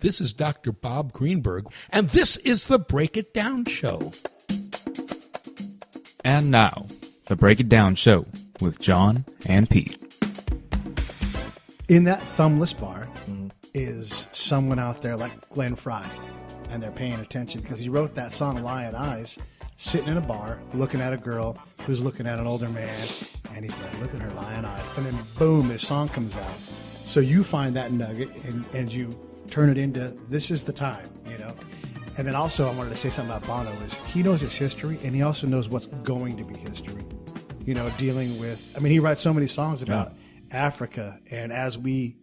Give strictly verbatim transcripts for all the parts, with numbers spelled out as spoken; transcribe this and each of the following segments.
This is Doctor Bob Greenberg, and this is the Break It Down Show. And now, the Break It Down Show with John and Pete. In that thumbless bar is someone out there like Glenn Frey, and they're paying attention because he wrote that song, Lion Eyes, sitting in a bar, looking at a girl who's looking at an older man, and he's like, look at her lion eyes. And then, boom, this song comes out. So you find that nugget, and, and you turn it into, this is the time, you know? And then also I wanted to say something about Bono is he knows his history, and he also knows what's going to be history, you know, dealing with, I mean, he writes so many songs about yeah. Africa, and as we,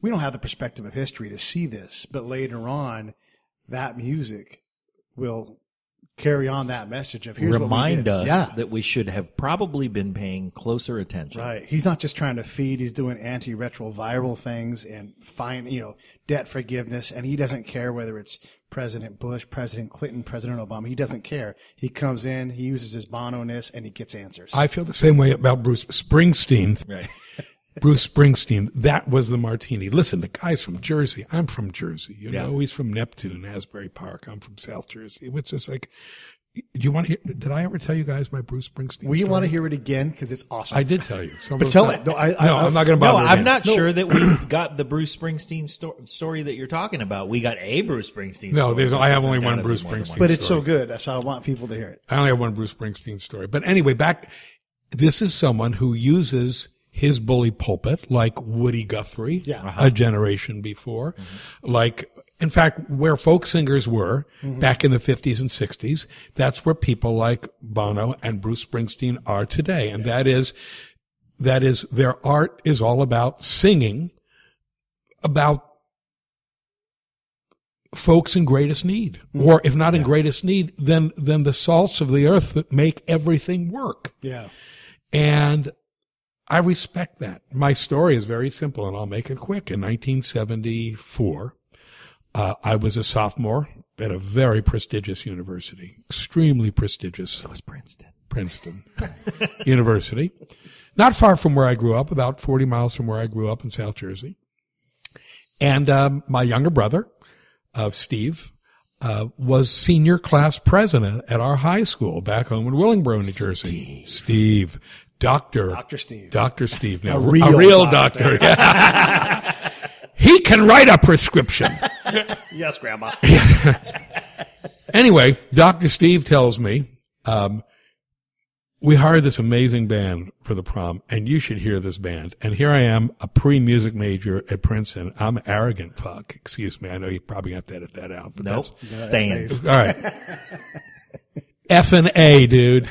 we don't have the perspective of history to see this, but later on, that music will carry on that message of here's remind what we did. us yeah. that we should have probably been paying closer attention. Right. He's not just trying to feed. He's doing antiretroviral things and find, you know, debt forgiveness. And he doesn't care whether it's President Bush, President Clinton, President Obama. He doesn't care. He comes in, he uses his Bono-ness, and he gets answers. I feel the same way about Bruce Springsteen. Right. Bruce Springsteen, that was the martini. Listen, the guy's from Jersey. I'm from Jersey. You yeah. know, he's from Neptune, Asbury Park. I'm from South Jersey. It's just like, do you want to hear? Did I ever tell you guys my Bruce Springsteen? Well, you story? want to hear it again because it's awesome. I did tell you. So but tell not, it. No, I, I, no I, I'm not going to bother. No, I'm again. not no. sure that we got the Bruce Springsteen sto story that you're talking about. We got a Bruce Springsteen no, story. No, I have only one Bruce Springsteen story. But it's so good. That's why I want people to hear it. I only have one Bruce Springsteen story. But anyway, back, this is someone who uses his bully pulpit, like Woody Guthrie, yeah. uh-huh. a generation before, mm-hmm. like, in fact, where folk singers were mm-hmm. back in the fifties and sixties, that's where people like Bono and Bruce Springsteen are today. And yeah. that is, that is, their art is all about singing about folks in greatest need, mm-hmm. or if not yeah. in greatest need, then, then the salts of the earth that make everything work. Yeah. And I respect that. My story is very simple, and I'll make it quick. In nineteen seventy-four, uh, I was a sophomore at a very prestigious university, extremely prestigious. So was Princeton. Princeton University. Not far from where I grew up, about forty miles from where I grew up in South Jersey. And um, my younger brother, uh, Steve, uh, was senior class president at our high school back home in Willingboro, New Jersey. Steve. Steve. Doctor, Doctor Steve, Doctor Steve, now a real, a real doctor. doctor. Yeah. He can write a prescription. Yes, Grandma. Anyway, Doctor Steve tells me, um, we hired this amazing band for the prom, and you should hear this band. And here I am, a pre-music major at Princeton. I'm arrogant fuck. Excuse me. I know you probably have to edit that out. But nope. That's, Stains. All right. F and A, dude.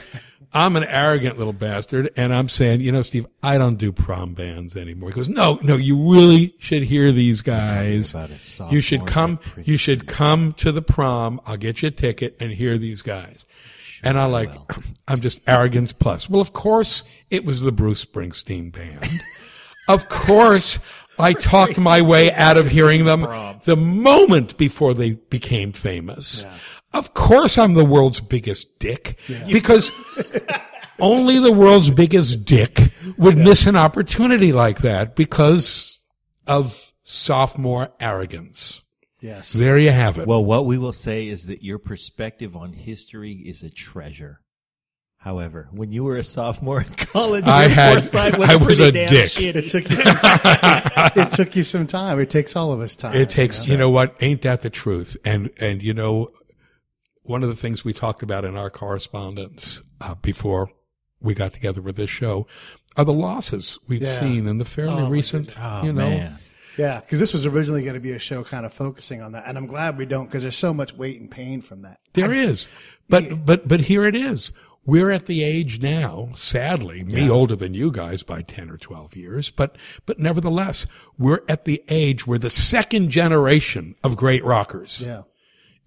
I'm an arrogant little bastard, and I'm saying, you know, Steve, I don't do prom bands anymore. He goes, no, no, you really should hear these guys. You should come, you should come to the prom. I'll get you a ticket and hear these guys. Sure, and I like, well. I'm just arrogance plus. Well, of course, it was the Bruce Springsteen band. Of course, I talked my way out of hearing them the moment before they became famous. Yeah. Of course I'm the world's biggest dick, yeah. because only the world's biggest dick would yes. miss an opportunity like that because of sophomore arrogance. Yes. There you have it. Well, what we will say is that your perspective on history is a treasure. However, when you were a sophomore in college, I, had, was I was a dick. Shitty. It took you some time. It took you some time. It takes all of us time. It takes, you know, you know what? Ain't that the truth? And, and you know, one of the things we talked about in our correspondence uh, before we got together with this show are the losses we've yeah. seen in the fairly oh, recent, oh, you know. Man. Yeah, because this was originally going to be a show kind of focusing on that. And I'm glad we don't, because there's so much weight and pain from that. There I, is. But, yeah. but, but here it is. We're at the age now, sadly, me yeah. older than you guys by ten or twelve years, but, but nevertheless, we're at the age where the second generation of great rockers yeah.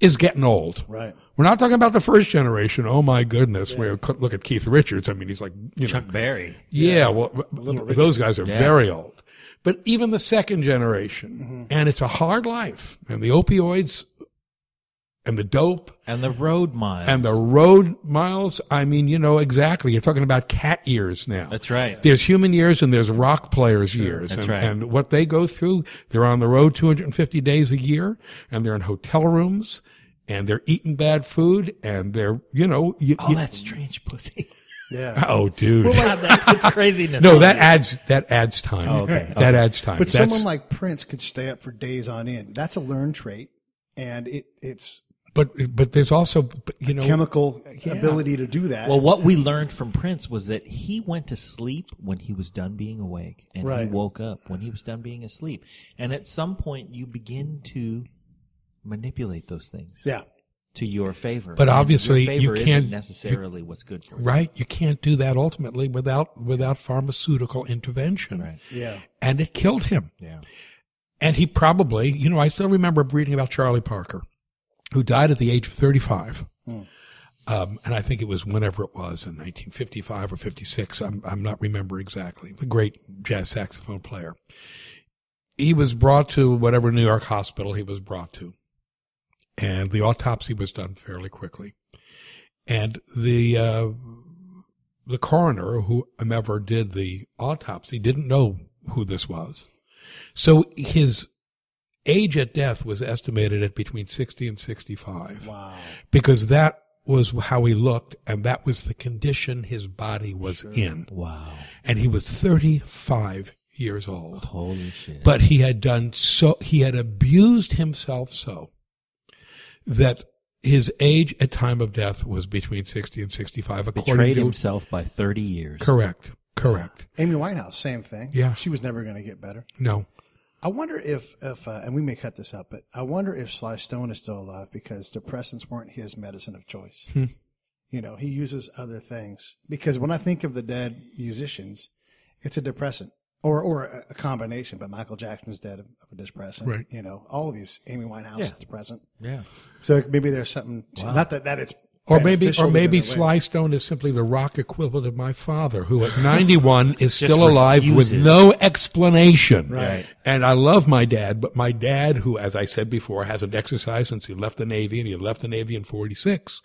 is getting old. Right. We're not talking about the first generation. Oh my goodness! Yeah. Where look at Keith Richards. I mean, he's like you Chuck know, Berry. Yeah, yeah. Well, those guys are yeah. very old. But even the second generation, mm-hmm. and it's a hard life. And the opioids and the dope. And the road miles. And the road miles. I mean, you know, exactly. You're talking about cat years now. That's right. There's human years and there's rock players' sure. years. That's and, right. And what they go through, they're on the road two hundred fifty days a year, and they're in hotel rooms, and they're eating bad food, and they're, you know. You, oh, you, that strange pussy. Yeah. Oh, dude. Well, like, God, that's craziness. No, that adds that adds time. Oh, okay. That okay. adds time. But that's, someone like Prince could stay up for days on end. That's a learned trait, and it it's. But but there's also, you know, chemical yeah. ability to do that. Well, what we learned from Prince was that he went to sleep when he was done being awake, and right. he woke up when he was done being asleep. And at some point, you begin to manipulate those things. Yeah. To your favor. But obviously, your favor you can't isn't necessarily you, what's good for you. Right. You can't do that ultimately without without pharmaceutical intervention. Right. Yeah. And it killed him. Yeah. And he probably, you know, I still remember reading about Charlie Parker, who died at the age of thirty-five. Mm. Um, and I think it was whenever it was, in nineteen fifty-five or fifty-six. I'm, I'm not remember exactly. The great jazz saxophone player. He was brought to whatever New York hospital he was brought to. And the autopsy was done fairly quickly. And the, uh, the coroner, whomever did the autopsy, didn't know who this was. So his age at death was estimated at between sixty and sixty-five. Wow. Because that was how he looked, and that was the condition his body was sure. in. Wow. And he was thirty-five years old. Holy shit. But he had done so, he had abused himself so, that his age at time of death was between sixty and sixty-five. Betrayed himself by thirty years. Correct. Correct. Amy Winehouse, same thing. Yeah. She was never going to get better. No. I wonder if, if uh, and we may cut this up, but I wonder if Sly Stone is still alive because depressants weren't his medicine of choice. Hmm. You know, he uses other things. Because when I think of the dead musicians, it's a depressant. Or or a combination, but Michael Jackson's dead of, of a depressant. Right. You know, all of these Amy Winehouse yeah. depressant. Yeah. So maybe there's something. Wow. Not that that it's. Or maybe or maybe Sly Stone is simply the rock equivalent of my father, who at ninety-one is still alive refuses. With no explanation. Right. And I love my dad, but my dad, who, as I said before, hasn't exercised since he left the Navy, and he left the Navy in forty-six.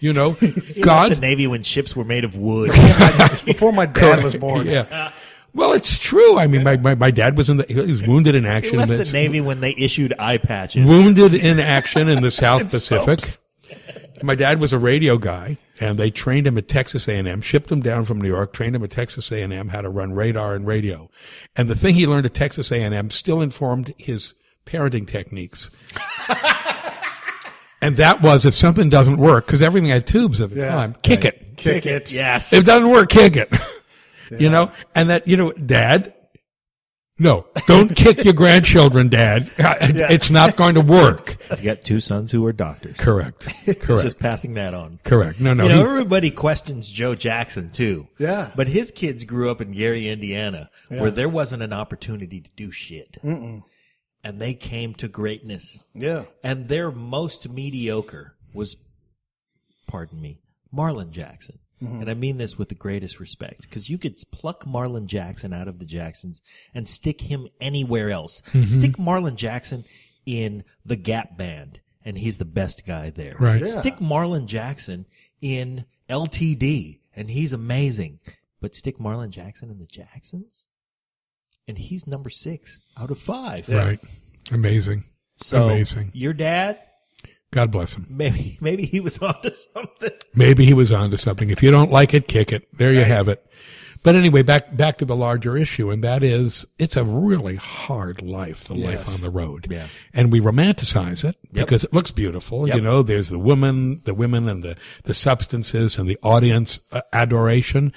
You know, he God left the Navy when ships were made of wood before my dad Correct. Was born. Yeah. Well, it's true. I mean, my, my, my dad was in the, he was wounded in action. He left the Navy when they issued eye patches. Wounded in action in the South Pacific. Soaps. My dad was a radio guy, and they trained him at Texas A and M, shipped him down from New York, trained him at Texas A and M how to run radar and radio. And the thing he learned at Texas A and M still informed his parenting techniques. And that was, if something doesn't work, because everything had tubes at the yeah, time, kick right. it. Kick, kick it. it. Yes. If it doesn't work, kick it. Yeah. You know, and that, you know, Dad, no, don't kick your grandchildren, Dad. It's yeah. not going to work. He's got two sons who are doctors. Correct. Correct. Just passing that on. Correct. No, no. You know, everybody questions Joe Jackson, too. Yeah. But his kids grew up in Gary, Indiana, yeah. where there wasn't an opportunity to do shit. Mm-mm. And they came to greatness. Yeah. And their most mediocre was, pardon me, Marlon Jackson. Mm-hmm. And I mean this with the greatest respect, because you could pluck Marlon Jackson out of the Jacksons and stick him anywhere else. Mm-hmm. Stick Marlon Jackson in the Gap Band, and he's the best guy there. Right. Yeah. Stick Marlon Jackson in L T D, and he's amazing. But stick Marlon Jackson in the Jacksons, and he's number six out of five. Right. Yeah. Amazing. So amazing. Your dad... God bless him. Maybe maybe he was onto something. Maybe he was onto something. If you don't like it, kick it. There you right. have it. But anyway, back back to the larger issue, and that is, it's a really hard life, the yes. life on the road. Yeah. And we romanticize it yep. because it looks beautiful. Yep. You know, there's the woman, the women and the, the substances and the audience uh, adoration.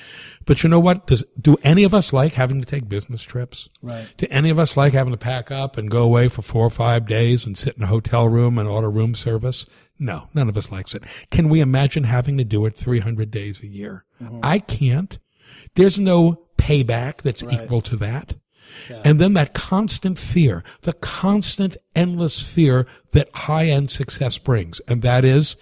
But you know what? Does, do any of us like having to take business trips? Right. Do any of us like having to pack up and go away for four or five days and sit in a hotel room and order room service? No, none of us likes it. Can we imagine having to do it three hundred days a year? Mm-hmm. I can't. There's no payback that's right. equal to that. Yeah. And then that constant fear, the constant endless fear that high-end success brings, and that is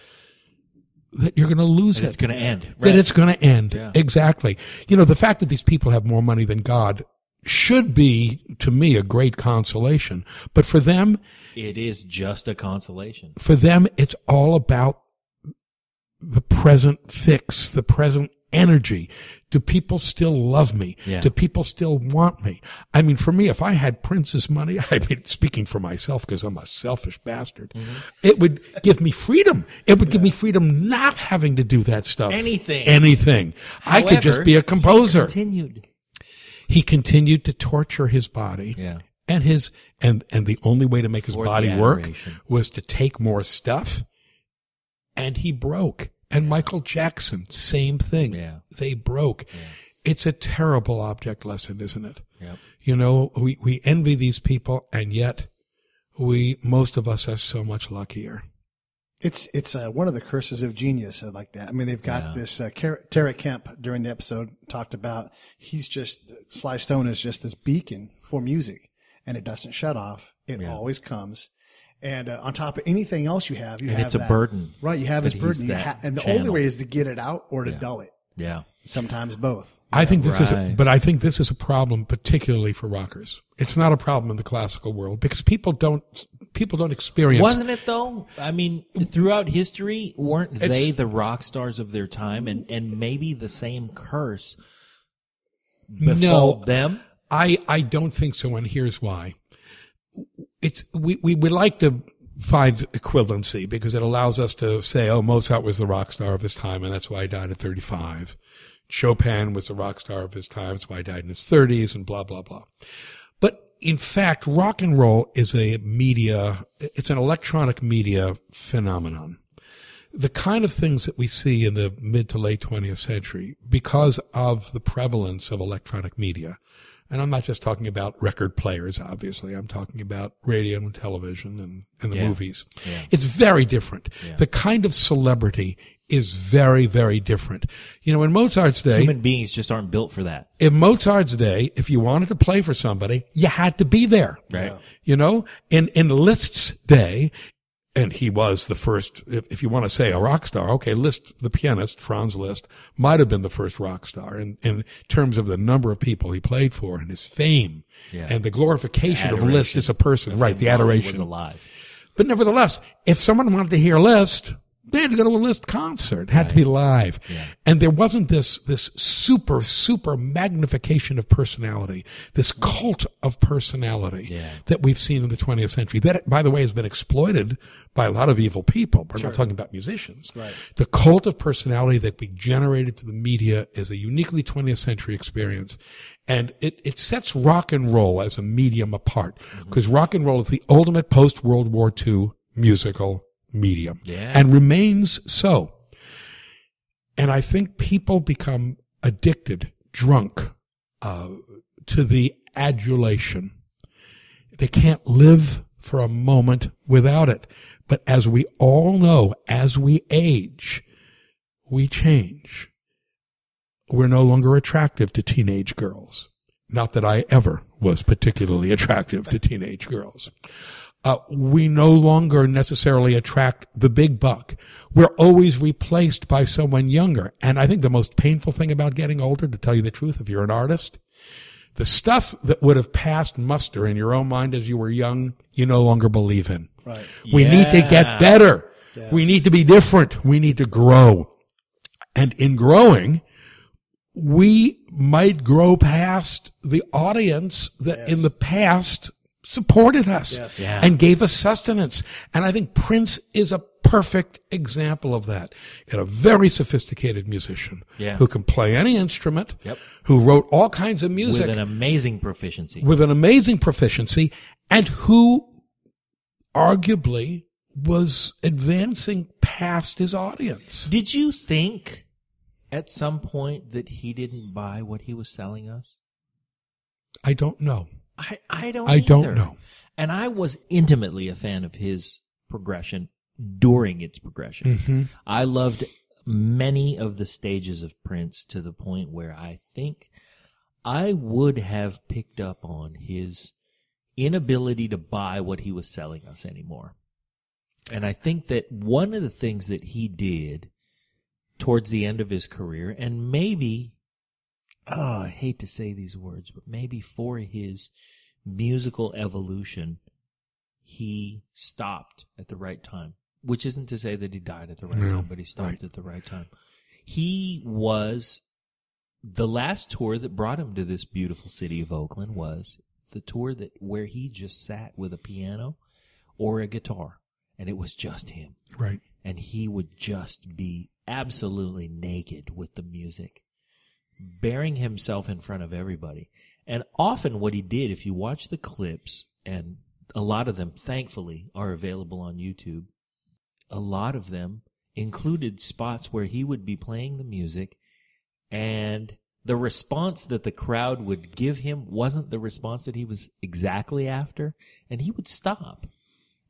that you're going to lose that it. It's going to end. Right. That it's going to end. Yeah. Exactly. You know, the fact that these people have more money than God should be, to me, a great consolation. But for them, it is just a consolation. For them, it's all about the present fix, the present energy. Do people still love me? Yeah. Do people still want me? I mean, for me, if I had Prince's money, I mean, speaking for myself because I'm a selfish bastard, mm-hmm. it would give me freedom. It would yeah. give me freedom not having to do that stuff. Anything. Anything. However, I could just be a composer. He continued. He continued to torture his body. Yeah. And his, and, and the only way to make for his body work was to take more stuff. And he broke. And yeah. Michael Jackson, same thing. Yeah. They broke. Yeah. It's a terrible object lesson, isn't it? Yep. You know, we, we envy these people, and yet we, most of us, are so much luckier. It's, it's uh, one of the curses of genius uh, like that. I mean, they've got yeah. this, uh, Tara Kemp during the episode talked about, he's just, Sly Stone is just this beacon for music, and it doesn't shut off. It yeah. always comes. And uh, on top of anything else you have, you and have it's a that, burden. Right, you have this burden. You ha and the channel. only way is to get it out or to yeah. dull it. Yeah. Sometimes both. I know? think this right. is, a, but I think this is a problem particularly for rockers. It's not a problem in the classical world because people don't, people don't experience. Wasn't it though? I mean, throughout history, weren't they the rock stars of their time, and, and maybe the same curse befall no, them? I, I don't think so. And here's why. It's, we, we would like to find equivalency because it allows us to say, oh, Mozart was the rock star of his time, and that's why he died at thirty-five. Chopin was the rock star of his time, that's why he died in his thirties, and blah, blah, blah. But in fact, rock and roll is a media, it's an electronic media phenomenon. The kind of things that we see in the mid to late twentieth century, because of the prevalence of electronic media. And I'm not just talking about record players, obviously. I'm talking about radio and television and, and the yeah. movies. Yeah. It's very different. Yeah. The kind of celebrity is very, very different. You know, in Mozart's day... Human beings just aren't built for that. In Mozart's day, if you wanted to play for somebody, you had to be there. Right. Yeah. You know? In, in Liszt's day... And he was the first, if you want to say a rock star, okay, Liszt, the pianist, Franz Liszt, might have been the first rock star in, in terms of the number of people he played for and his fame yeah. and the glorification the of Liszt as a person. The right, the adoration. Was alive. But nevertheless, if someone wanted to hear Liszt, they had to go to a Liszt concert. It had right. to be live. Yeah. And there wasn't this, this super, super magnification of personality, this cult of personality yeah. that we've seen in the twentieth century. That, by the way, has been exploited by a lot of evil people. We're sure. not talking about musicians. Right. The cult of personality that we generated to the media is a uniquely twentieth century experience. And it, it sets rock and roll as a medium apart because mm-hmm. rock and roll is the ultimate post-World War Two musical medium yeah. and remains so. And I think people become addicted, drunk, uh, to the adulation. They can't live for a moment without it. But as we all know, as we age, we change. We're no longer attractive to teenage girls. Not that I ever was particularly attractive to teenage girls. Uh, we no longer necessarily attract the big buck. We're always replaced by someone younger. And I think the most painful thing about getting older, to tell you the truth, if you're an artist, the stuff that would have passed muster in your own mind as you were young, you no longer believe in. Right. We yeah. need to get better. Yes. We need to be different. We need to grow. And in growing, we might grow past the audience that yes. in the past supported us yes. yeah. and gave us sustenance. And I think Prince is a perfect example of that. Got a very sophisticated musician yeah. who can play any instrument, yep. who wrote all kinds of music. With an amazing proficiency. With an amazing proficiency, and who arguably was advancing past his audience. Did you think at some point that he didn't buy what he was selling us? I don't know. I, I don't I either. don't know. And I was intimately a fan of his progression during its progression. Mm-hmm. I loved many of the stages of Prince to the point where I think I would have picked up on his inability to buy what he was selling us anymore. And I think that one of the things that he did towards the end of his career, and maybe oh, I hate to say these words, but maybe for his musical evolution, he stopped at the right time, which isn't to say that he died at the right no, time, but he stopped right. at the right time. He was, the last tour that brought him to this beautiful city of Oakland was the tour that where he just sat with a piano or a guitar, and it was just him. Right. And he would just be absolutely naked with the music, bearing himself in front of everybody. And often what he did, if you watch the clips, and a lot of them, thankfully, are available on YouTube, a lot of them included spots where he would be playing the music, and the response that the crowd would give him wasn't the response that he was exactly after, and he would stop.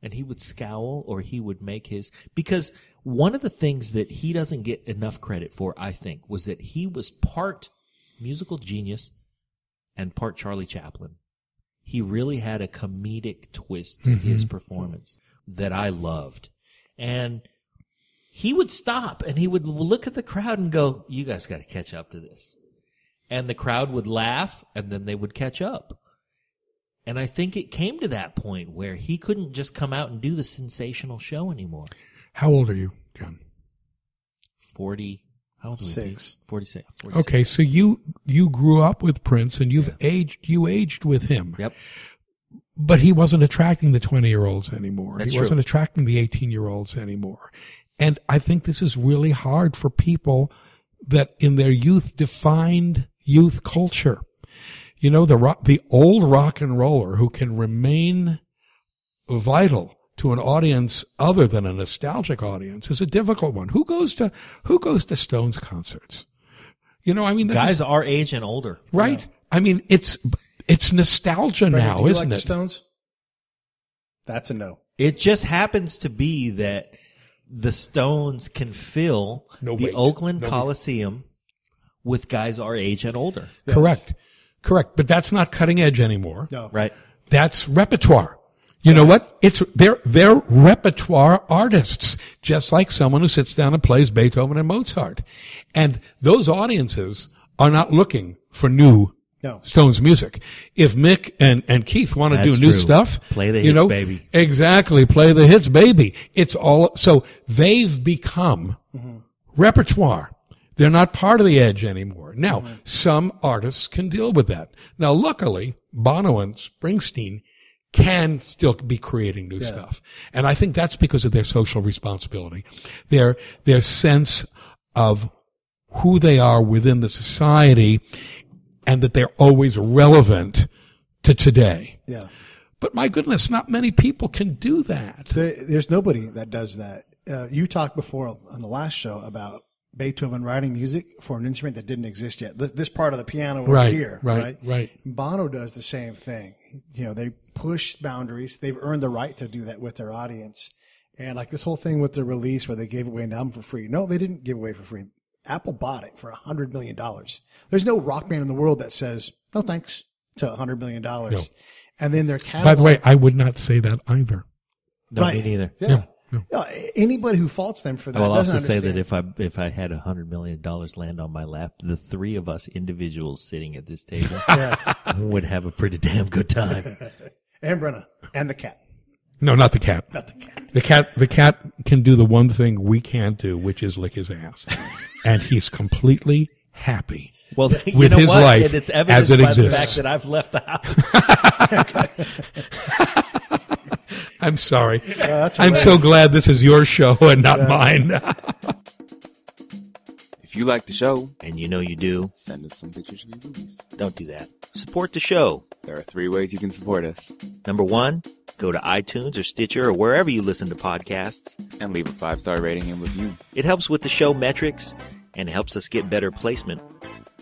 And he would scowl, or he would make his... Because one of the things that he doesn't get enough credit for, I think, was that he was part musical genius and part Charlie Chaplin. He really had a comedic twist to mm-hmm. his performance that I loved. And he would stop, and he would look at the crowd and go, you guys got to catch up to this. And the crowd would laugh, and then they would catch up. And I think it came to that point where he couldn't just come out and do the sensational show anymore. How old are you, John? forty. How old are we? Six. forty-six. forty-six. Okay, so you you grew up with Prince, and you've yeah. aged you aged with him. Yep. But he wasn't attracting the twenty-year-olds anymore. That's he wasn't true. attracting the eighteen-year-olds anymore. And I think this is really hard for people that in their youth defined youth culture. You know, the rock, the old rock and roller who can remain vital to an audience other than a nostalgic audience is a difficult one. Who goes to, who goes to Stones concerts? You know, I mean, this guys is, our age and older. Right. Yeah. I mean, it's, it's nostalgia Brandon, now, do you isn't like it? The Stones? That's a no. It just happens to be that the Stones can fill no, the wait. Oakland no, Coliseum wait. with guys our age and older. Yes. Correct. Correct, but that's not cutting edge anymore. No. Right. That's repertoire. You know what? It's they're they're repertoire artists, just like someone who sits down and plays Beethoven and Mozart. And those audiences are not looking for new no. Stones music. If Mick and, and Keith want to do new true. stuff, play the hits, you know, baby. Exactly, play the hits, baby. It's all so they've become mm-hmm. repertoire. They're not part of the edge anymore. Now, mm-hmm. some artists can deal with that. Now, luckily, Bono and Springsteen can still be creating new yeah. stuff. And I think that's because of their social responsibility, their, their sense of who they are within the society and that they're always relevant to today. Yeah. But my goodness, not many people can do that. There, there's nobody that does that. Uh, you talked before on the last show about Beethoven writing music for an instrument that didn't exist yet. This part of the piano over right, here, right, right? Right. Bono does the same thing. You know, they push boundaries. They've earned the right to do that with their audience. And like this whole thing with the release where they gave away an album for free. No, they didn't give away for free. Apple bought it for a hundred million dollars. There's no rock band in the world that says no thanks to a hundred million dollars. No. And then their catalog. By the way, I would not say that either. No, right. me neither. Yeah. yeah. No. No, anybody who faults them for that doesn't understand. I will also say that if I if I had a hundred million dollars land on my lap, the three of us individuals sitting at this table yeah. would have a pretty damn good time. And Brenna and the cat. No, not the cat. Not the cat. The cat. The cat can do the one thing we can't do, which is lick his ass, and he's completely happy. Well, with you know his what? life, and it's evidenced as it by exists. The fact that I've left the house. I'm sorry. Uh, I'm so glad this is your show and not yeah. mine. If you like the show, and you know you do, send us some pictures of your movies. Don't do that. Support the show. There are three ways you can support us. Number one, go to iTunes or Stitcher or wherever you listen to podcasts and leave a five-star rating and review. It helps with the show metrics and helps us get better placement.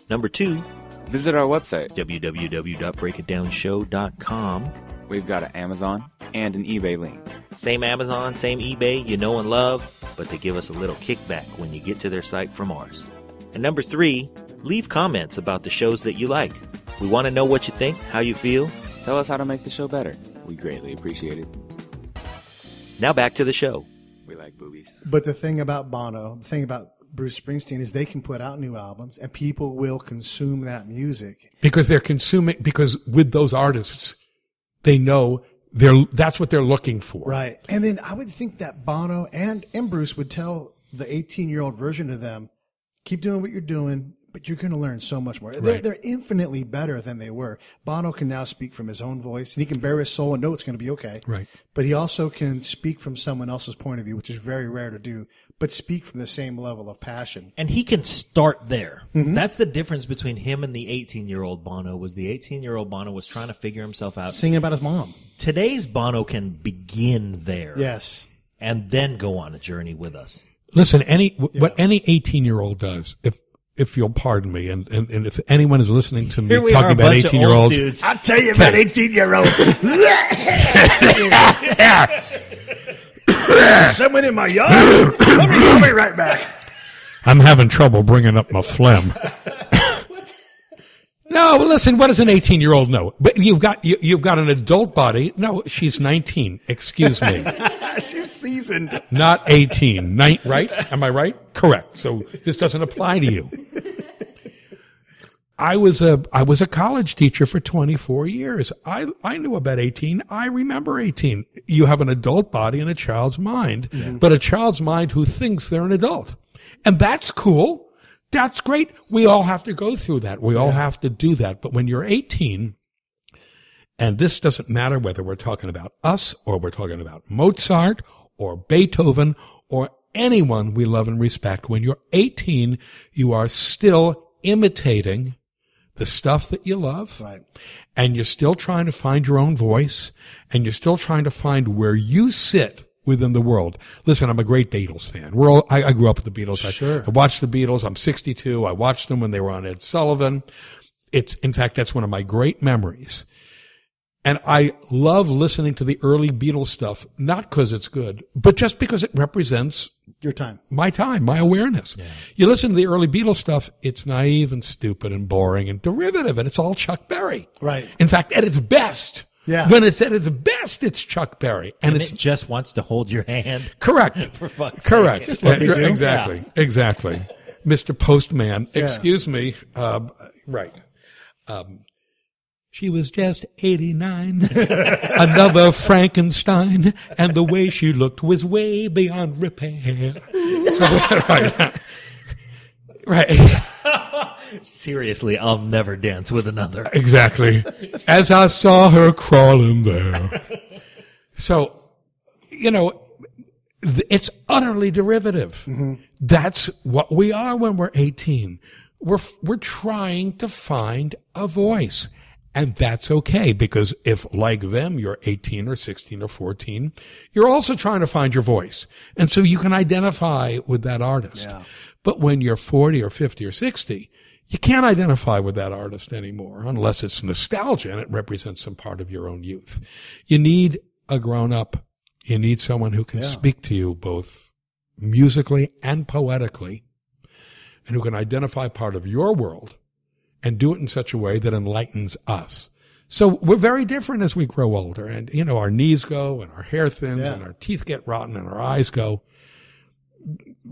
Number two, visit our website, w w w dot break it down show dot com. We've got an Amazon and an eBay link. Same Amazon, same eBay, you know and love, but they give us a little kickback when you get to their site from ours. And number three, leave comments about the shows that you like. We want to know what you think, how you feel. Tell us how to make the show better. We greatly appreciate it. Now back to the show. We like boobies. But the thing about Bono, the thing about Bruce Springsteen is they can put out new albums and people will consume that music. Because they're consuming, because with those artists, they know they're, that's what they're looking for. Right. And then I would think that Bono and, and Bruce would tell the eighteen year old version of them, keep doing what you're doing, but you're going to learn so much more. Right. They're, they're infinitely better than they were. Bono can now speak from his own voice, and he can bare his soul and know it's going to be okay. Right. But he also can speak from someone else's point of view, which is very rare to do, but speak from the same level of passion. And he can start there. Mm-hmm. That's the difference between him and the eighteen-year-old Bono, was the eighteen-year-old Bono was trying to figure himself out. Singing about his mom. Today's Bono can begin there. Yes. And then go on a journey with us. Listen, any yeah. what any eighteen-year-old does, if If you'll pardon me, and, and, and if anyone is listening to me talking about eighteen-year-olds, I'll tell you about eighteen-year-olds. Someone in my yard. I'll be, I'll be right back. I'm having trouble bringing up my phlegm. No, listen. What does an eighteen-year-old know? But you've got you, you've got an adult body. No, she's nineteen. Excuse me. She's seasoned. Not eighteen. Nine, right? Am I right? Correct. So this doesn't apply to you. I was a I was a college teacher for twenty-four years. I I knew about eighteen. I remember eighteen. You have an adult body and a child's mind, mm-hmm. but a child's mind who thinks they're an adult, and that's cool. That's great. We all have to go through that. We yeah. all have to do that. But when you're eighteen, and this doesn't matter whether we're talking about us or we're talking about Mozart or Beethoven or anyone we love and respect, when you're eighteen, you are still imitating the stuff that you love. Right. And you're still trying to find your own voice, and you're still trying to find where you sit within the world. Listen, I'm a great Beatles fan. We're all, I, I grew up with the Beatles. Sure. I, I watched the Beatles. I'm sixty-two. I watched them when they were on Ed Sullivan. It's, in fact, that's one of my great memories. And I love listening to the early Beatles stuff, not because it's good, but just because it represents your time, my time, my awareness. Yeah. You listen to the early Beatles stuff, it's naive and stupid and boring and derivative, and it's all Chuck Berry. Right. In fact, at its best. Yeah. When it's at its best, it's Chuck Berry. And, and it's, it just wants to hold your hand. Correct. For fuck's sake. Correct. Just let it do. Exactly. Yeah. Exactly. Mister Postman. Yeah. Excuse me. Um, right. Um, she was just eighty-nine. Another Frankenstein. And the way she looked was way beyond repair. So, right. Right. Seriously, I'll never dance with another. Exactly. As I saw her crawling there. So, you know, it's utterly derivative. Mm-hmm. That's what we are when we're eighteen. We're, we're trying to find a voice. And that's okay, because if, like them, you're eighteen or sixteen or fourteen, you're also trying to find your voice. And so you can identify with that artist. Yeah. But when you're forty or fifty or sixty, you can't identify with that artist anymore unless it's nostalgia and it represents some part of your own youth. You need a grown-up. You need someone who can yeah. speak to you both musically and poetically, and who can identify part of your world and do it in such a way that enlightens us. So we're very different as we grow older, and, you know, our knees go and our hair thins yeah. and our teeth get rotten and our eyes go.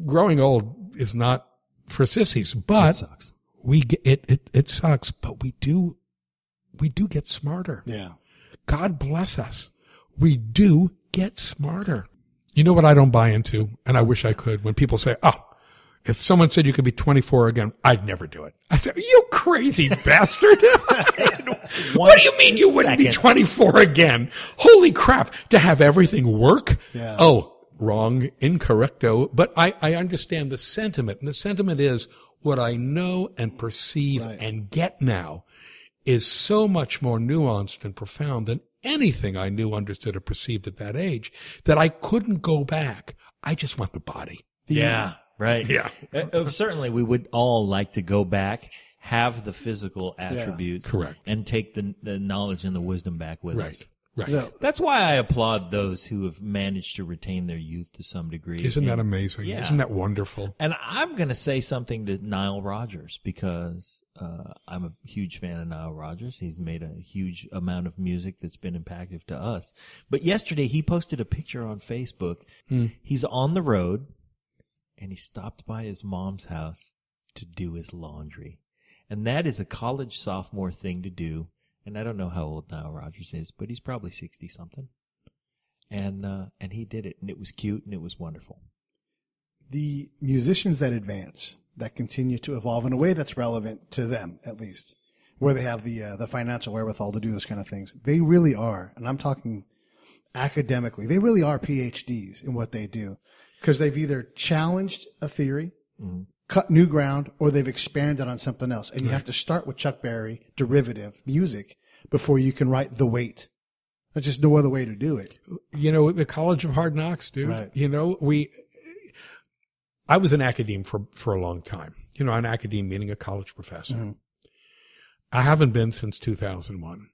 Growing old is not for sissies, but... That sucks. We get, it, it, it sucks, but we do, we do get smarter. Yeah. God bless us. We do get smarter. You know what I don't buy into? And I wish I could. When people say, oh, if someone said you could be twenty-four again, I'd never do it. I said, you crazy bastard. What do you mean you wouldn't second. be twenty-four again? Holy crap. To have everything work? Yeah. Oh, wrong, incorrecto. But I, I understand the sentiment. And the sentiment is, what I know and perceive right. and get now is so much more nuanced and profound than anything I knew, understood, or perceived at that age that I couldn't go back. I just want the body. Yeah, yeah. right. Yeah. Uh, certainly, we would all like to go back, have the physical attributes, yeah. correct, and take the, the knowledge and the wisdom back with right. us. Right. No. That's why I applaud those who have managed to retain their youth to some degree. Isn't and, that amazing? Yeah. Isn't that wonderful? And I'm going to say something to Nile Rodgers, because uh, I'm a huge fan of Nile Rodgers. He's made a huge amount of music that's been impactful to us. But yesterday he posted a picture on Facebook. Mm. He's on the road. and he stopped by his mom's house to do his laundry. And that is a college sophomore thing to do. And I don't know how old Nile Rodgers is, but he's probably sixty-something. And uh, and he did it, and it was cute, and it was wonderful. The musicians that advance, that continue to evolve in a way that's relevant to them, at least, where they have the uh, the financial wherewithal to do those kind of things, they really are, and I'm talking academically, they really are P H Ds in what they do, because they've either challenged a theory, mm-hmm. cut new ground, or they've expanded on something else. And right. you have to start with Chuck Berry derivative music before you can write The Weight. There's just no other way to do it. You know, the College of Hard Knocks, dude. Right. You know, we. I was an academe for for a long time. You know, an academe meaning a college professor. Mm-hmm. I haven't been since two thousand one.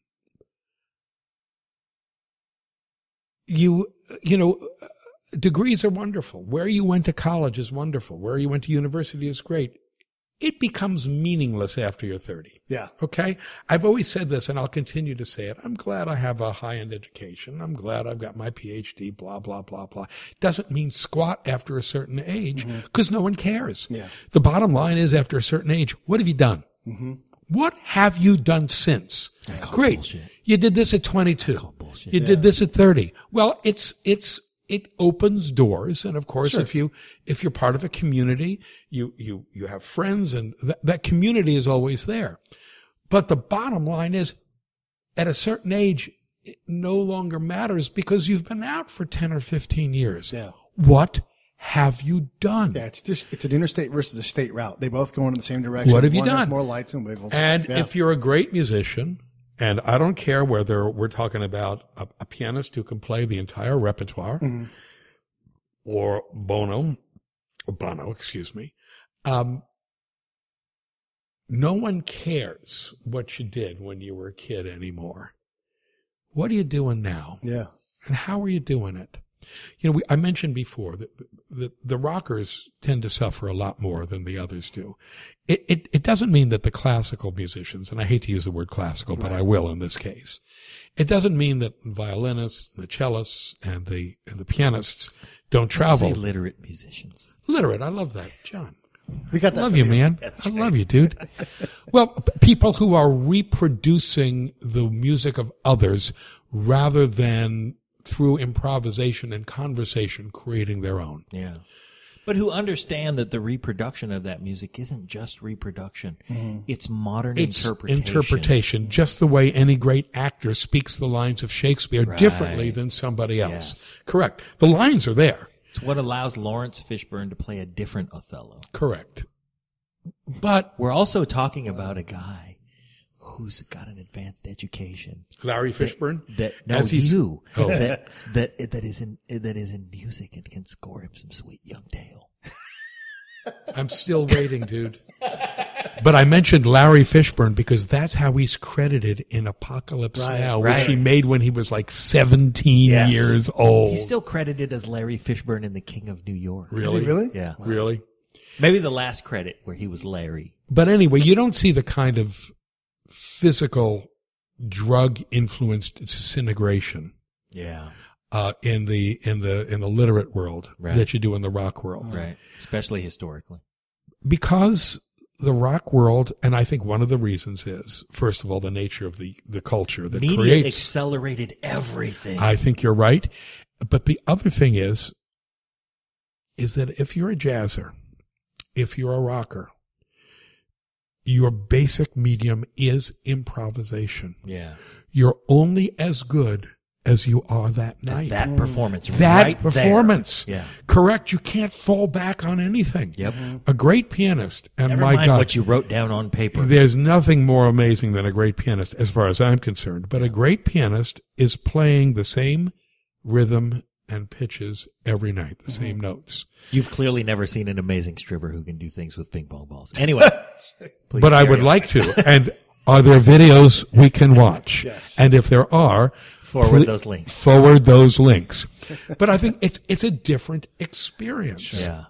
You, you know, degrees are wonderful. Where you went to college is wonderful. Where you went to university is great. It becomes meaningless after you're thirty. Yeah. Okay. I've always said this, and I'll continue to say it. I'm glad I have a high-end education. I'm glad I've got my P H D, blah, blah, blah, blah. Doesn't mean squat after a certain age, because mm-hmm. no one cares. Yeah. The bottom line is, after a certain age, what have you done? Mm-hmm. What have you done since? Great. Bullshit. You did this at twenty-two. You yeah. did this at thirty. Well, it's, it's, it opens doors. And of course, sure. if you, if you're part of a community, you, you, you have friends, and th that community is always there. But the bottom line is, at a certain age, it no longer matters, because you've been out for ten or fifteen years. Yeah. What have you done? Yeah, it's just, it's an interstate versus a state route. They both go in the same direction. What have you One done? More lights and wiggles. And yeah. if you're a great musician, and I don't care whether we're talking about a, a pianist who can play the entire repertoire, mm-hmm. or Bono, or Bono, excuse me. Um, no one cares what you did when you were a kid anymore. What are you doing now? Yeah. And how are you doing it? You know, we, I mentioned before that the, the rockers tend to suffer a lot more than the others do. It, it, it doesn't mean that the classical musicians, and I hate to use the word classical, but right. I will in this case. It doesn't mean that violinists, the cellists, and the and the pianists don't travel. Let's say literate musicians. Literate, I love that, John. We got that. I love you, man. I love you, dude. Well, people who are reproducing the music of others rather than through improvisation and conversation, creating their own. Yeah. But who understand that the reproduction of that music isn't just reproduction. Mm. It's modern it's interpretation. interpretation, just the way any great actor speaks the lines of Shakespeare right. differently than somebody else. Yes. Correct. The lines are there. It's what allows Laurence Fishburne to play a different Othello. Correct. But we're also talking about a guy who's got an advanced education, Larry Fishburne, that, that no, as you, oh. that that that is in that is in music and can score him some sweet young tale. I'm still waiting, dude. But I mentioned Larry Fishburne because that's how he's credited in Apocalypse right, Now, right. which he made when he was like seventeen yes. years old. He's still credited as Larry Fishburne in The King of New York. Really, is he really, yeah, wow. really. Maybe the last credit where he was Larry. But anyway, you don't see the kind of physical drug-influenced disintegration, yeah, uh, in the in the in the literate world right. that you do in the rock world, right? Especially historically, because the rock world, and I think one of the reasons is, first of all, the nature of the the culture that media creates accelerated everything. I think you're right, but the other thing is, is that if you're a jazzer, if you're a rocker, your basic medium is improvisation. Yeah. You're only as good as you are that night. As that performance. That right performance. There. Yeah. Correct. You can't fall back on anything. Yep. A great pianist. And Never my mind God, what you wrote down on paper. There's nothing more amazing than a great pianist, as far as I'm concerned. But yeah. a great pianist is playing the same rhythm and pitches every night, the mm-hmm. same notes. You've clearly never seen an amazing stripper who can do things with ping pong balls. Anyway, but I would on. like to. And are there videos yes. we can watch? Yes. And if there are, forward those links. Forward those links. But I think it's it's a different experience. Sure. Yeah.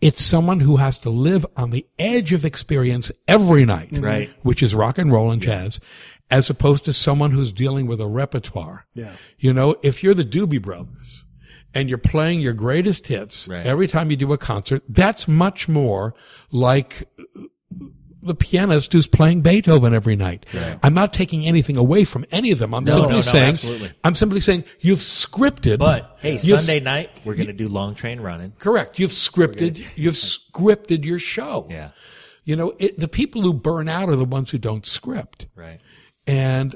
It's someone who has to live on the edge of experience every night, mm-hmm. right? Which is rock and roll and yeah. jazz. As opposed to someone who's dealing with a repertoire. Yeah. You know, if you're the Doobie Brothers and you're playing your greatest hits right. every time you do a concert, that's much more like the pianist who's playing Beethoven every night. Right. I'm not taking anything away from any of them. I'm no, simply no, no, saying, absolutely. I'm simply saying you've scripted. But hey, Sunday night we're going to do Long Train Running. Correct. You've scripted. You've scripted your show. Yeah. You know, it, the people who burn out are the ones who don't script. Right. And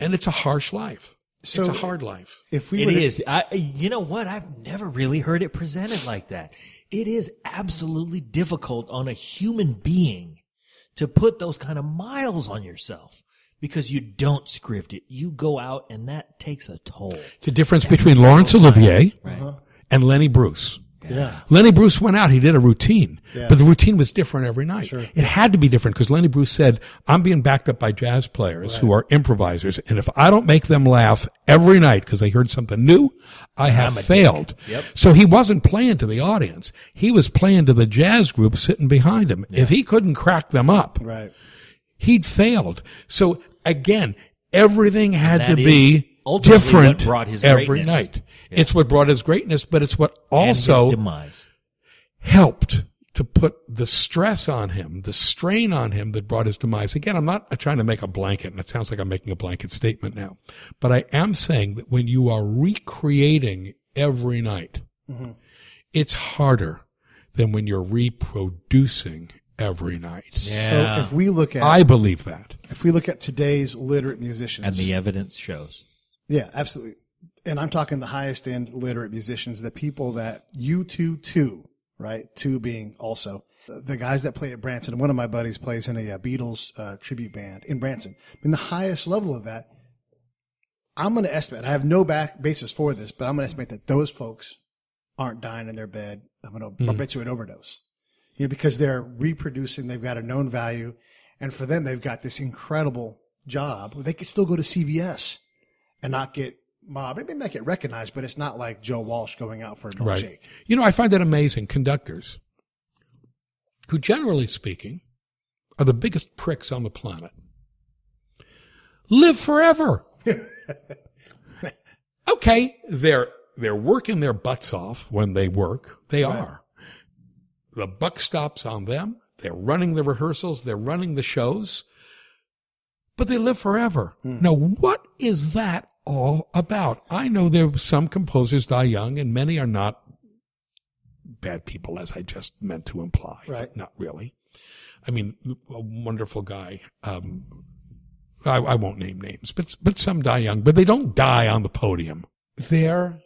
and it's a harsh life. So it's a hard life. If we it is. I, you know what? I've never really heard it presented like that. It is absolutely difficult on a human being to put those kind of miles on yourself because you don't script it. You go out, and that takes a toll. It's the difference that between Laurence so Olivier right. and Lenny Bruce. Yeah. yeah. Lenny Bruce went out. He did a routine, yeah. but the routine was different every night. Sure. It had to be different because Lenny Bruce said, I'm being backed up by jazz players right. who are improvisers. And if I don't make them laugh every night because they heard something new, I have failed. Yep. So he wasn't playing to the audience. He was playing to the jazz group sitting behind him. Yeah. If he couldn't crack them up, right. he'd failed. So again, everything had to be different every night. Yeah. It's what brought his greatness, but it's what also helped to put the stress on him, the strain on him that brought his demise. Again, I'm not trying to make a blanket, and it sounds like I'm making a blanket statement now, but I am saying that when you are recreating every night, mm-hmm. it's harder than when you're reproducing every night. Yeah. So if we look at, I believe that if we look at today's literate musicians, and the evidence shows, yeah, absolutely. And I'm talking the highest end literate musicians, the people that you two, too, right? Two being also the guys that play at Branson. One of my buddies plays in a uh, Beatles uh, tribute band in Branson. In the highest level of that, I'm going to estimate, I have no back basis for this, but I'm going to estimate that those folks aren't dying in their bed of an mm. perpetuate overdose. You know, because they're reproducing, they've got a known value, and for them, they've got this incredible job. They could still go to C V S and not get mobbed. Maybe not get recognized, but it's not like Joe Walsh going out for a milkshake. Right. You know, I find that amazing. Conductors, who generally speaking are the biggest pricks on the planet, live forever. Okay, they're they're working their butts off when they work. They right. are. The buck stops on them. They're running the rehearsals. They're running the shows. But they live forever. Hmm. Now, what is that all about? I know there some composers die young, and many are not bad people, as I just meant to imply. Right. But not really. I mean, a wonderful guy. Um, I, I won't name names, but but some die young. But they don't die on the podium. They're...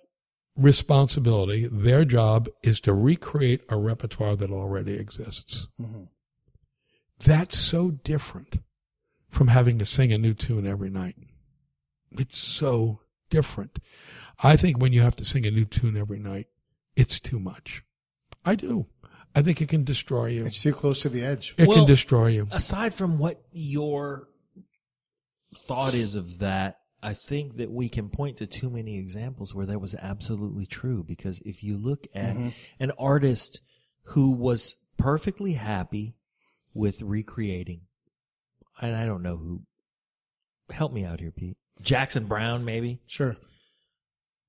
responsibility, their job is to recreate a repertoire that already exists. Mm-hmm. That's so different from having to sing a new tune every night. It's so different. I think when you have to sing a new tune every night, it's too much. I do. I think it can destroy you. It's too close to the edge. It well, can destroy you. Aside from what your thought is of that, I think that we can point to too many examples where that was absolutely true, because if you look at mm-hmm. an artist who was perfectly happy with recreating, and I don't know who, help me out here, Pete, Jackson Brown maybe? Sure.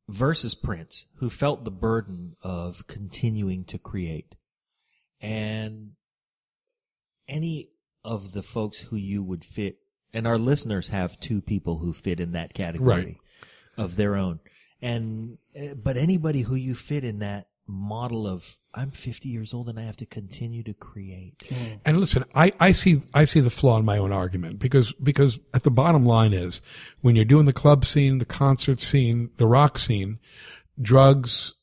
Versus Prince, who felt the burden of continuing to create. And any of the folks who you would fit, and our listeners have two people who fit in that category right. of their own. And, but anybody who you fit in that model of, I'm fifty years old and I have to continue to create. Mm. And listen, I, I see, I see the flaw in my own argument because, because at the bottom line is when you're doing the club scene, the concert scene, the rock scene, drugs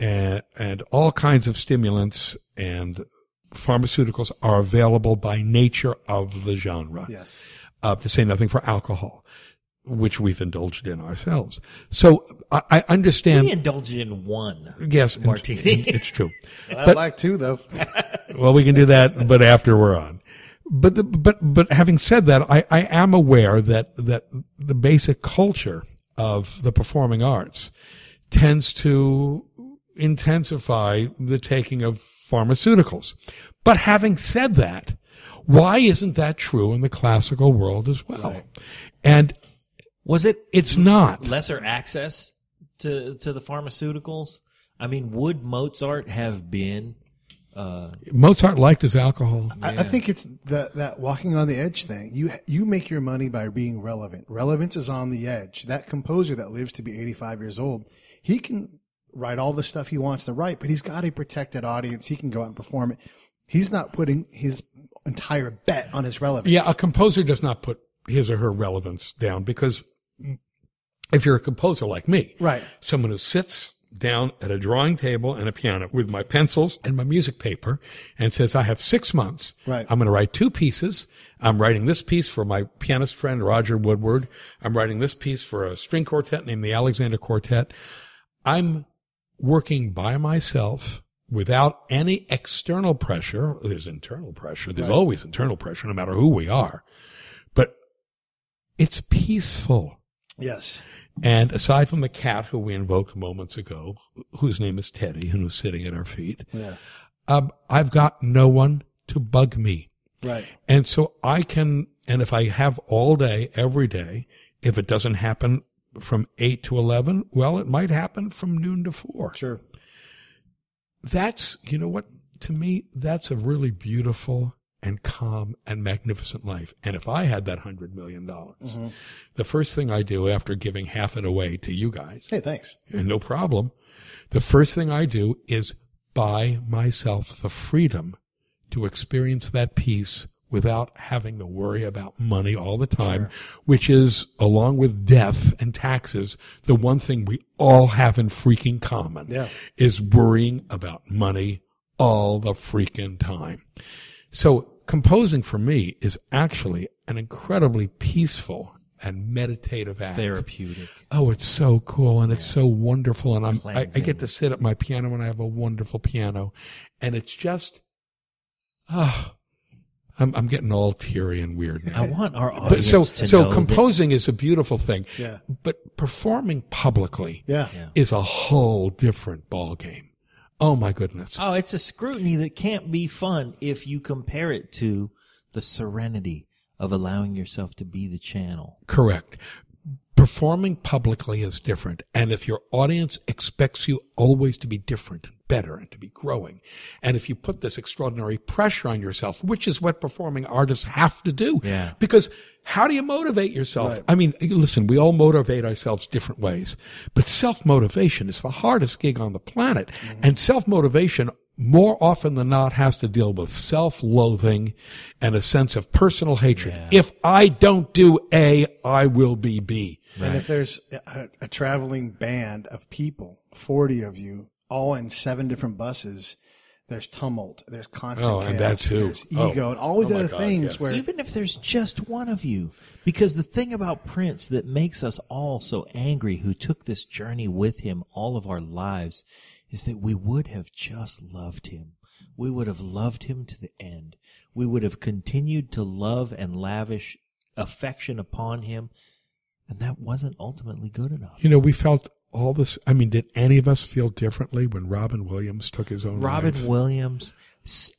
and, and all kinds of stimulants and pharmaceuticals are available by nature of the genre. Yes. Uh, to say nothing for alcohol, which we've indulged in ourselves. So I, I understand. We indulged in one. Yes, martini. It's true. Well, but, I'd like two, though. Well, we can do that, but after we're on. But the, but but having said that, I, I am aware that that the basic culture of the performing arts tends to intensify the taking of pharmaceuticals. But having said that, why isn't that true in the classical world as well? Right. And was it? It's not lesser access to to the pharmaceuticals? I mean, would Mozart have been? Uh, Mozart liked his alcohol. Yeah. I, I think it's the, that walking on the edge thing. You you make your money by being relevant. Relevance is on the edge. That composer that lives to be eighty-five years old, he can write all the stuff he wants to write, but he's got a protected audience. He can go out and perform it. He's not putting his entire bet on his relevance. Yeah, a composer does not put his or her relevance down, because if you're a composer like me, right, someone who sits down at a drawing table and a piano with my pencils and my music paper and says, I have six months. Right. I'm going to write two pieces. I'm writing this piece for my pianist friend, Roger Woodward. I'm writing this piece for a string quartet named the Alexander Quartet. I'm working by myself without any external pressure. There's internal pressure. There's right. always internal pressure, no matter who we are. But it's peaceful. Yes. And aside from the cat who we invoked moments ago, whose name is Teddy and who's sitting at our feet, yeah. um, I've got no one to bug me. Right. And so I can, and if I have all day, every day, if it doesn't happen from eight to eleven, well, it might happen from noon to four. Sure. That's, you know what, to me, that's a really beautiful and calm and magnificent life. And if I had that one hundred million dollars, mm-hmm. the first thing I do after giving half it away to you guys. Hey, thanks. And no problem. The first thing I do is buy myself the freedom to experience that peace without having to worry about money all the time, sure. which is, along with death and taxes, the one thing we all have in freaking common, yeah. is worrying about money all the freaking time. So composing for me is actually an incredibly peaceful and meditative act. Therapeutic. Oh, it's so cool, and yeah. it's so wonderful. And I'm, I, I get to sit at my piano, and I have a wonderful piano. And it's just, ah, oh, I'm, I'm getting all teary and weird now. I want our audience but, so, to so know. So composing that... is a beautiful thing. Yeah. But performing publicly yeah. Yeah. is a whole different ballgame. Oh, my goodness. Oh, it's a scrutiny that can't be fun if you compare it to the serenity of allowing yourself to be the channel. Correct. Performing publicly is different. And if your audience expects you always to be different and better and to be growing, and if you put this extraordinary pressure on yourself, which is what performing artists have to do, yeah. because how do you motivate yourself? Right. I mean, listen, we all motivate ourselves different ways, but self-motivation is the hardest gig on the planet. Mm-hmm. And self-motivation more often than not has to deal with self-loathing and a sense of personal hatred. Yeah. If I don't do A, I will be B. Right. And if there's a, a traveling band of people, forty of you, all in seven different buses, there's tumult, there's constant oh, chaos, and that too. There's ego, oh. and all these oh other God, things yes. where... Even if there's just one of you, because the thing about Prince that makes us all so angry, who took this journey with him all of our lives, is that we would have just loved him. We would have loved him to the end. We would have continued to love and lavish affection upon him, and that wasn't ultimately good enough. You know, we felt all this. I mean, did any of us feel differently when Robin Williams took his own Robin life? Robin Williams.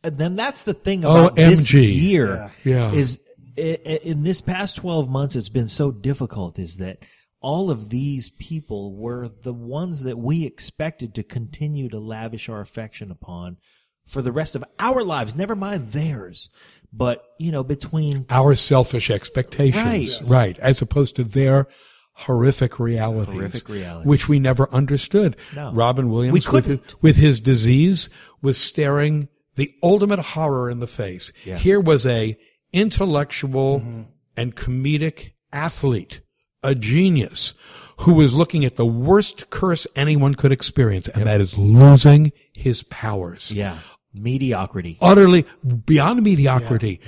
And then that's the thing about O M G. This year yeah. Yeah. is in this past twelve months it's been so difficult is that all of these people were the ones that we expected to continue to lavish our affection upon for the rest of our lives, never mind theirs. But, you know, between... Our selfish expectations, right, yes. right as opposed to their horrific realities, horrific realities, which we never understood. No. Robin Williams, we couldn't. With his, with his disease, was staring the ultimate horror in the face. Yeah. Here was a intellectual mm-hmm. and comedic athlete, a genius who was looking at the worst curse anyone could experience, and yep. that is losing his powers. Yeah. Mediocrity. Utterly beyond mediocrity.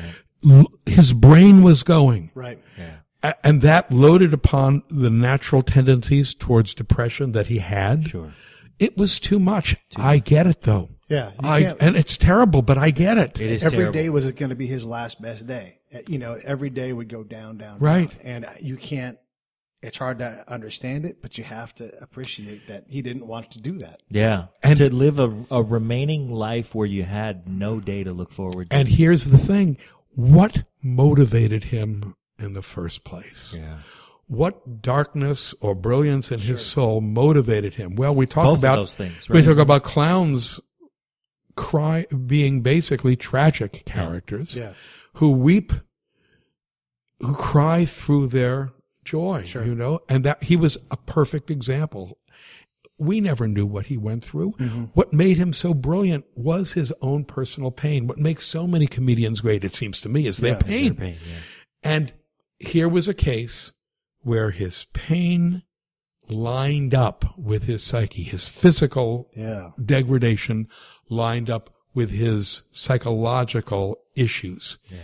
Yeah. Yeah. His brain was going. Right. Yeah. And that loaded upon the natural tendencies towards depression that he had. Sure. It was too much. Too I much. Get it, though. Yeah. I, and it's terrible, but I get it. It is every terrible. Day was going to be his last best day. You know, every day would go down, down, right. down. And you can't. It's hard to understand it, but you have to appreciate that he didn't want to do that. Yeah. And to live a, a remaining life where you had no day to look forward to. And here's the thing. What motivated him in the first place? Yeah. what darkness or brilliance in sure. his soul motivated him? Well, we talk Both about those things, right? We talk about clowns cry being basically tragic characters yeah. Yeah. who weep, who cry through their joy, sure. you know, and that he was a perfect example. We never knew what he went through. Mm-hmm. What made him so brilliant was his own personal pain. What makes so many comedians great, it seems to me, is their yeah, pain. It's their pain yeah. And here was a case where his pain lined up with his psyche, his physical yeah. degradation lined up with his psychological issues. Yeah.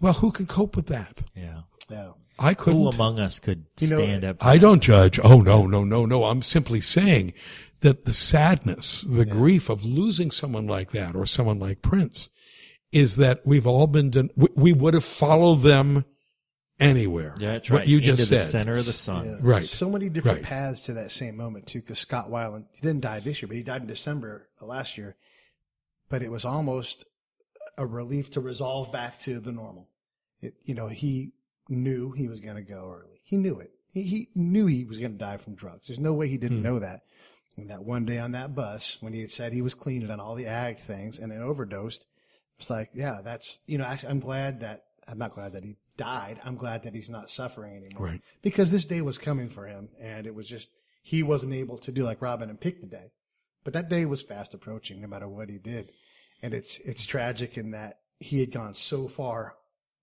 Well, who can cope with that? Yeah. Yeah. I couldn't. Who among us could you know, stand up? I don't judge. Oh, no, no, no, no. I'm simply saying that the sadness, the yeah. grief of losing someone like that or someone like Prince is that we've all been, den- we, we would have followed them anywhere. Yeah, that's right. What you Into just the said. Center of the sun. Yeah. Right. So many different right. paths to that same moment, too, because Scott Weiland, he didn't die this year, but he died in December of last year. But it was almost a relief to resolve back to the normal. It, you know, he knew he was going to go early. He knew it. He, he knew he was going to die from drugs. There's no way he didn't mm. know that. And that one day on that bus, when he had said he was clean and done all the ag things and then overdosed, it's like, yeah, that's, you know, actually, I'm glad that, I'm not glad that he died. I'm glad that he's not suffering anymore. Right. Because this day was coming for him, and it was just, he wasn't able to do like Robin and pick the day. But that day was fast approaching no matter what he did. And it's, it's tragic in that he had gone so far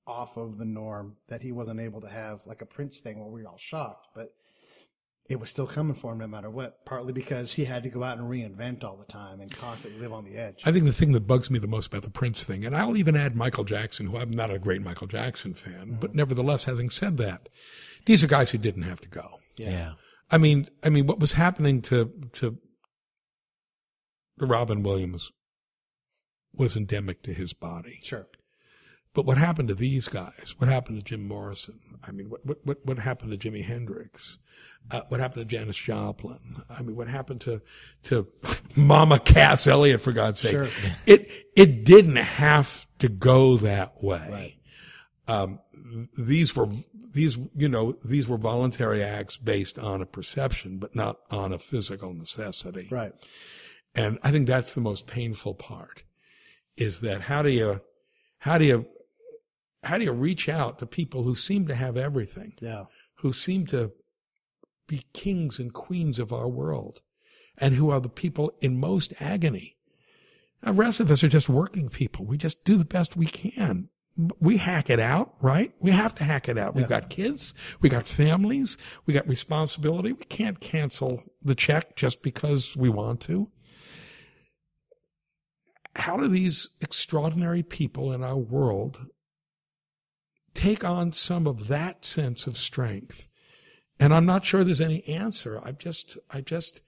off of the norm that he wasn't able to have like a Prince thing where we were all shocked, but it was still coming for him no matter what, partly because he had to go out and reinvent all the time and constantly live on the edge. I think the thing that bugs me the most about the Prince thing, and I'll even add Michael Jackson, who I'm not a great Michael Jackson fan, mm-hmm. but nevertheless, having said that, these are guys who didn't have to go. Yeah. yeah. I mean, I mean, what was happening to, to Robin Williams was endemic to his body. Sure. But what happened to these guys? What happened to Jim Morrison? I mean, what what what happened to Jimi Hendrix? Uh, what happened to Janis Joplin? I mean, what happened to to Mama Cass Elliot, for God's sake? Sure. It it didn't have to go that way. Right. Um, these were these you know these were voluntary acts based on a perception, but not on a physical necessity. Right. And I think that's the most painful part, is that how do you how do you How do you reach out to people who seem to have everything, yeah. who seem to be kings and queens of our world, and who are the people in most agony? The rest of us are just working people. We just do the best we can. We hack it out, right? We have to hack it out. We've yeah. got kids. We got families. We got responsibility. We can't cancel the check just because we want to. How do these extraordinary people in our world take on some of that sense of strength? And I'm not sure there's any answer. I just, I just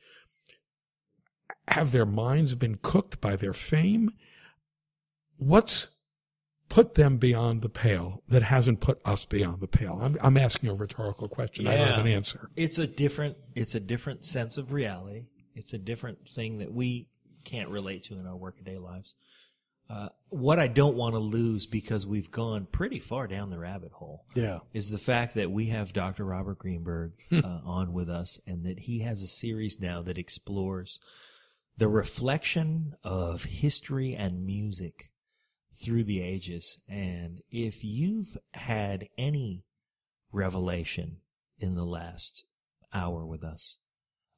have their minds been cooked by their fame? What's put them beyond the pale that hasn't put us beyond the pale? I'm, I'm asking a rhetorical question. Yeah. I don't have an answer. It's a different, it's a different sense of reality. It's a different thing that we can't relate to in our workaday lives. Uh, what I don't want to lose, because we've gone pretty far down the rabbit hole, yeah. is the fact that we have Doctor Robert Greenberg uh, on with us, and that he has a series now that explores the reflection of history and music through the ages. And if you've had any revelation in the last hour with us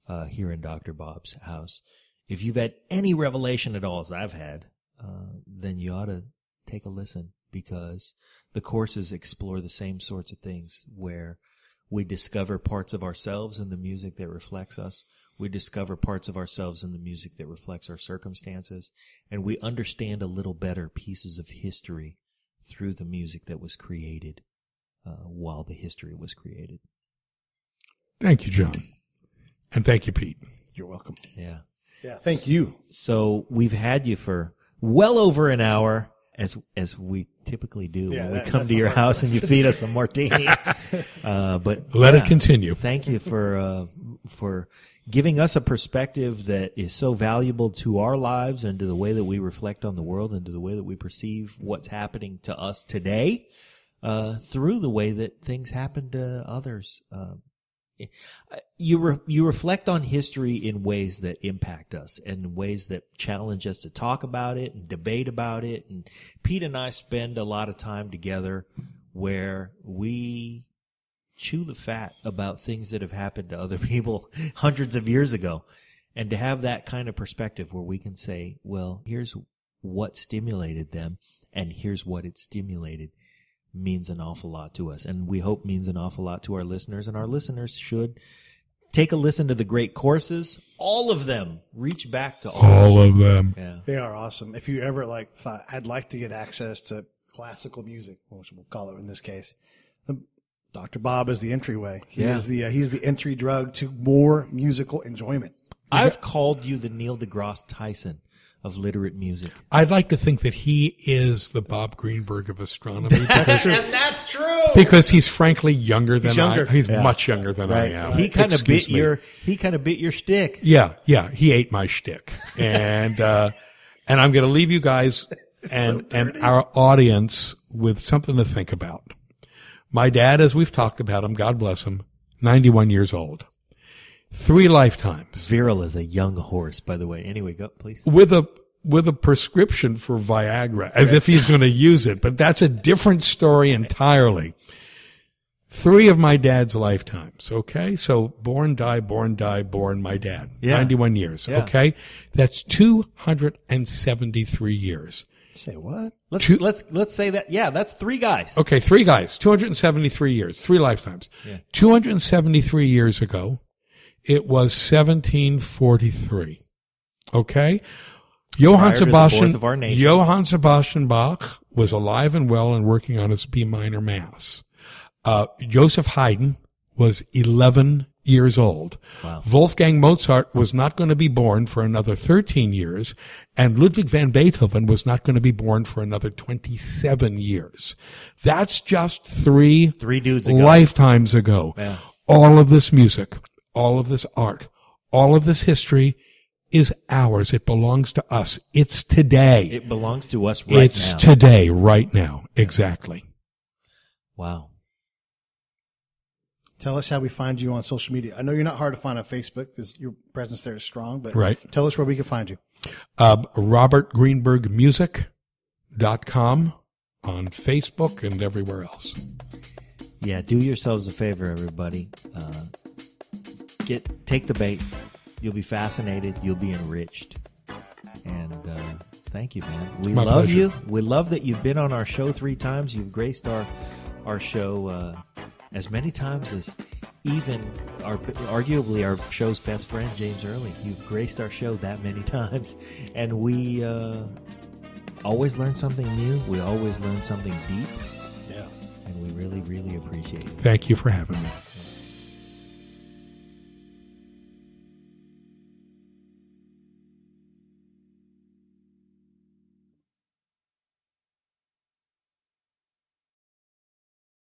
uh, here in Doctor Bob's house, if you've had any revelation at all, as I've had, Uh, then you ought to take a listen, because the courses explore the same sorts of things, where we discover parts of ourselves in the music that reflects us. We discover parts of ourselves in the music that reflects our circumstances. And we understand a little better pieces of history through the music that was created uh, while the history was created. Thank you, John. And thank you, Pete. You're welcome. Yeah. Yeah. Thank so, you. So we've had you for well over an hour, as as we typically do yeah, when we that, come to your house and you feed us a martini. uh, but let yeah, it continue. Thank you for uh, for giving us a perspective that is so valuable to our lives, and to the way that we reflect on the world, and to the way that we perceive what's happening to us today. uh, through the way that things happened to others. Uh, you re- you reflect on history in ways that impact us and ways that challenge us to talk about it and debate about it. And Pete and I spend a lot of time together where we chew the fat about things that have happened to other people hundreds of years ago. And to have that kind of perspective where we can say, well, here's what stimulated them and here's what it stimulated, means an awful lot to us, and we hope means an awful lot to our listeners. And our listeners should take a listen to the great courses, all of them. Reach back to all, all of them. Yeah. They are awesome. If you ever like thought, I'd like to get access to classical music, which we'll call it in this case, the, Doctor Bob is the entryway. He yeah. is the uh, he's the entry drug to more musical enjoyment. I've called you the Neil deGrasse Tyson of literate music. I'd like to think that he is the Bob Greenberg of astronomy. That's true. And that's true. Because he's frankly younger than he's younger. I He's yeah. much younger than right. I am. He kind of bit me. your he kind of bit your shtick. Yeah, yeah, he ate my shtick. And uh and I'm going to leave you guys and so and our audience with something to think about. My dad, as we've talked about him, God bless him, ninety-one years old. Three lifetimes. Virile as a young horse, by the way. Anyway, go, please. With a, with a prescription for Viagra, as if he's going to use it, but that's a different story entirely. Three of my dad's lifetimes, okay? So born, die, born, die, born, my dad. Yeah. ninety-one years, yeah. okay? That's two hundred seventy-three years. Say what? Let's, Two, let's, let's say that. Yeah, that's three guys. Okay, three guys. two hundred seventy-three years, three lifetimes. Yeah. two hundred seventy-three years ago, it was seventeen forty-three. Okay? Johann Sebastian, Johann Sebastian Bach was alive and well and working on his B minor mass. Uh, Joseph Haydn was eleven years old. Wow. Wolfgang Mozart was not going to be born for another thirteen years, and Ludwig van Beethoven was not going to be born for another twenty-seven years. That's just three, three dudes ago. lifetimes ago. Yeah. All of this music, all of this art, all of this history is ours. It belongs to us. It's today. It belongs to us right it's now. It's today, right now. Yeah. Exactly. Wow. Tell us how we find you on social media. I know you're not hard to find on Facebook because your presence there is strong, but right. tell us where we can find you. Uh, robert greenberg music dot com on Facebook and everywhere else. Yeah, do yourselves a favor, everybody. Uh, get take the bait. You'll be fascinated. You'll be enriched. And uh, thank you, man. We My love pleasure. you. We love that you've been on our show three times. You've graced our, our show uh as many times as even our, arguably our show's best friend, James Early. You've graced our show that many times. And we uh, always learn something new. We always learn something deep. Yeah. And we really, really appreciate it. Thank you for having me.